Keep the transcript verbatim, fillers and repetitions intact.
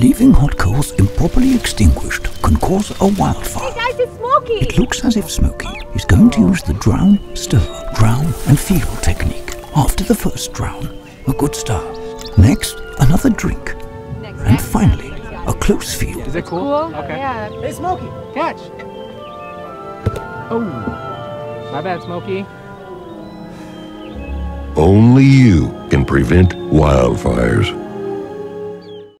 Leaving hot coals improperly extinguished can cause a wildfire. Hey guys, it's Smokey! It looks as if Smokey is going to use the drown, stir, drown and feel technique. After the first drown, a good stir. Next, another drink. Next, and finally, a close feel. Is it cool? cool? Okay. Yeah. Hey Smokey, catch! Oh, my bad, Smokey. Only you can prevent wildfires.